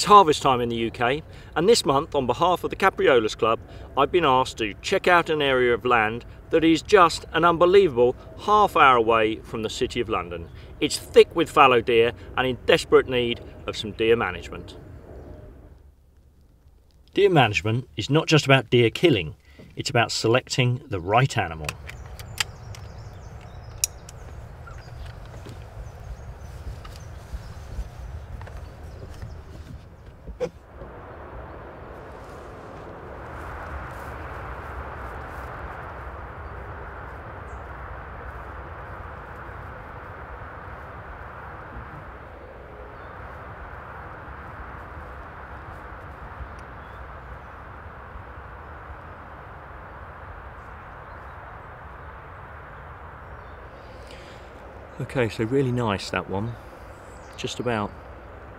It's harvest time in the UK, and this month on behalf of the Capreolus Club I've been asked to check out an area of land that is just an unbelievable half hour away from the City of London. It's thick with fallow deer and in desperate need of some deer management. Deer management is not just about deer killing, it's about selecting the right animal. Okay, so really nice that one, just about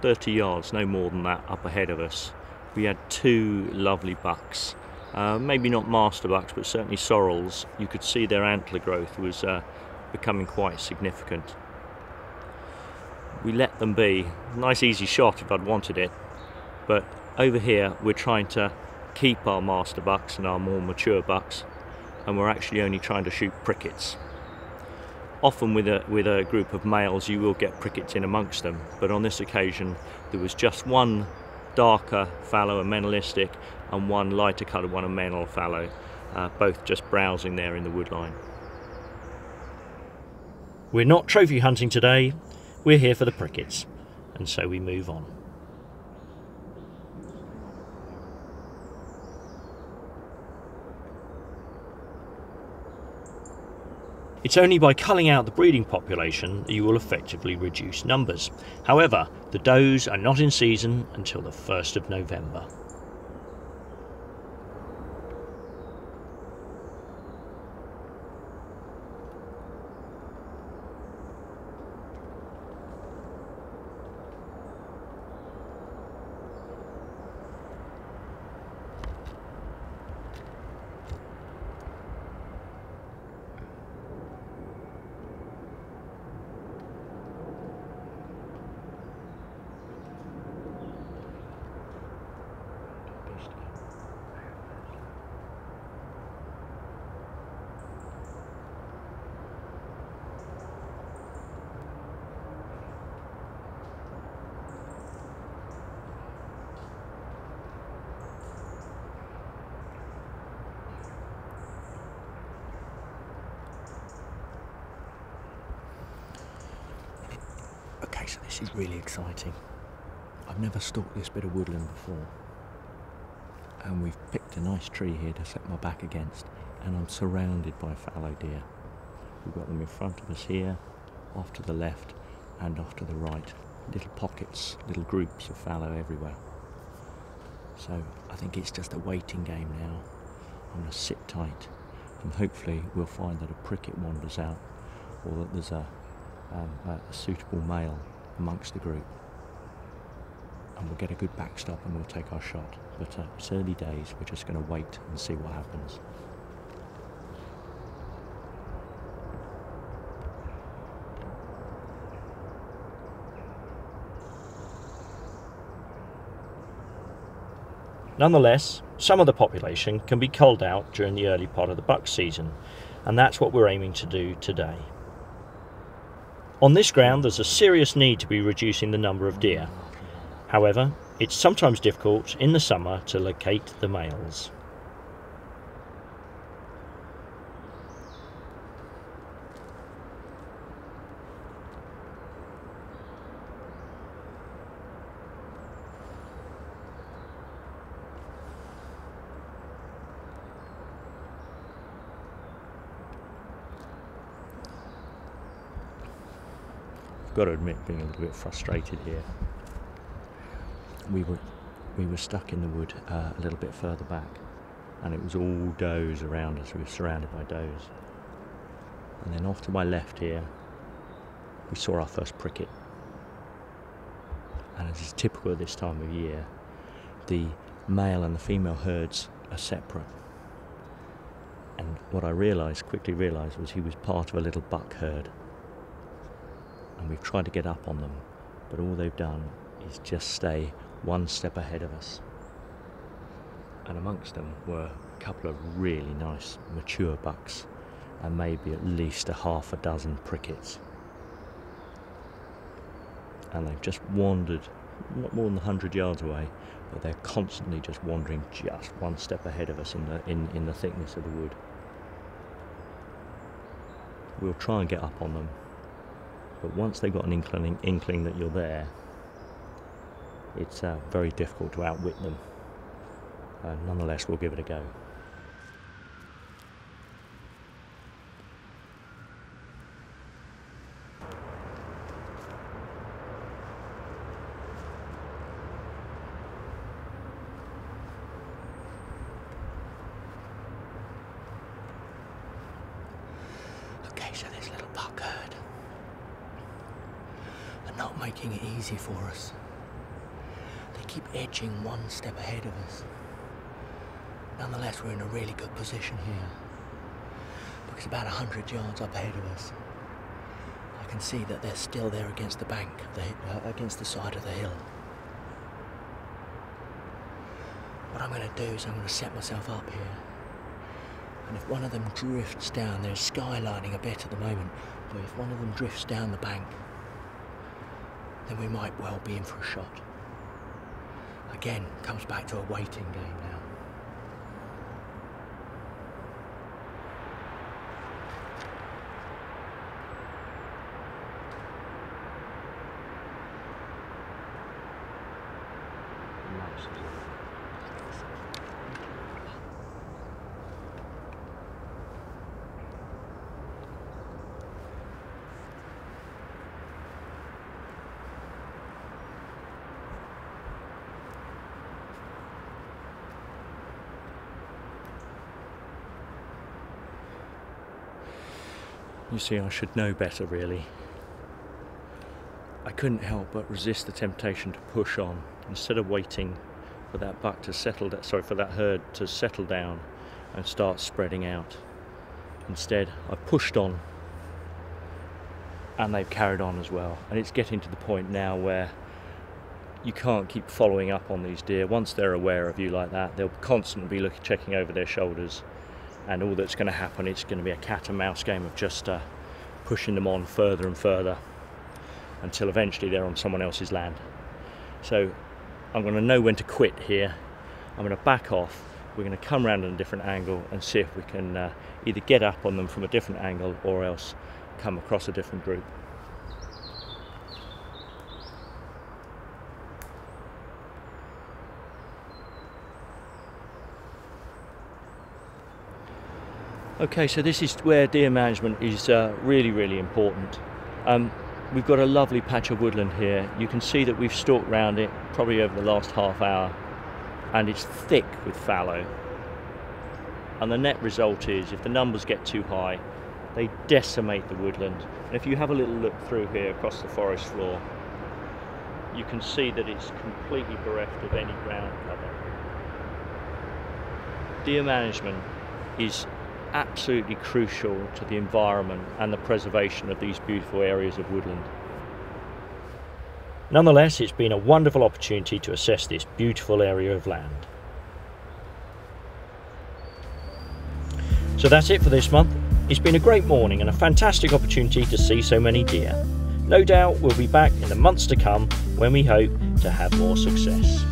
30 yards, no more than that, up ahead of us. We had two lovely bucks, maybe not master bucks, but certainly sorrels. You could see their antler growth was becoming quite significant. We let them be, nice easy shot if I'd wanted it, but over here we're trying to keep our master bucks and our more mature bucks, and we're actually only trying to shoot prickets. Often with a group of males you will get prickets in amongst them, but on this occasion there was just one darker fallow and menolistic and one lighter coloured one and menal fallow, both just browsing there in the woodline. We're not trophy hunting today, we're here for the prickets, and so we move on. It's only by culling out the breeding population that you will effectively reduce numbers. However, the does are not in season until the 1st of November. Okay, so this is really exciting. I've never stalked this bit of woodland before. And we've picked a nice tree here to set my back against, and I'm surrounded by fallow deer. We've got them in front of us here, off to the left and off to the right. Little pockets, little groups of fallow everywhere. So I think it's just a waiting game now. I'm going to sit tight and hopefully we'll find that a pricket wanders out, or that there's a suitable male amongst the group, and we'll get a good backstop and we'll take our shot. But it's early days, we're just going to wait and see what happens. Nonetheless, some of the population can be culled out during the early part of the buck season, and that's what we're aiming to do today. On this ground there's a serious need to be reducing the number of deer. However, it's sometimes difficult in the summer to locate the males. I've got to admit, being a little bit frustrated here. We were stuck in the wood a little bit further back, and it was all does around us. We were surrounded by does. And then off to my left here, we saw our first pricket. And as is typical at this time of year, the male and the female herds are separate. And what I quickly realised was he was part of a little buck herd. And we've tried to get up on them, but all they've done is just stay one step ahead of us. And amongst them were a couple of really nice mature bucks and maybe at least a half a dozen prickets. And they've just wandered not more than 100 yards away, but they're constantly just wandering just one step ahead of us in the thickness of the wood. We'll try and get up on them, but once they've got an inkling that you're there, it's very difficult to outwit them. Nonetheless, we'll give it a go. So this little buck herd are not making it easy for us. They keep edging one step ahead of us. Nonetheless, we're in a really good position here, because about 100 yards up ahead of us, I can see that they're still there against the bank, against the side of the hill. What I'm going to do is I'm going to set myself up here. And if one of them drifts down, they're skylining a bit at the moment, but if one of them drifts down the bank, then we might well be in for a shot. Again, comes back to a waiting game now. You see, I should know better, really. I couldn't help but resist the temptation to push on. Instead of waiting for that buck to settle, for that herd to settle down and start spreading out. Instead, I pushed on, and they've carried on as well. And it's getting to the point now where you can't keep following up on these deer. Once they're aware of you like that, they'll constantly be checking over their shoulders. And all that's going to happen, it's going to be a cat and mouse game of just pushing them on further and further until eventually they're on someone else's land. So I'm going to know when to quit here. I'm going to back off. We're going to come round at a different angle and see if we can either get up on them from a different angle or else come across a different group. Okay, so this is where deer management is really, really important. We've got a lovely patch of woodland here. You can see that we've stalked round it probably over the last half hour, and it's thick with fallow. And the net result is, if the numbers get too high, they decimate the woodland. And if you have a little look through here across the forest floor, you can see that it's completely bereft of any ground cover. Deer management is absolutely crucial to the environment and the preservation of these beautiful areas of woodland. Nonetheless, it's been a wonderful opportunity to assess this beautiful area of land. So that's it for this month. It's been a great morning and a fantastic opportunity to see so many deer. No doubt we'll be back in the months to come when we hope to have more success.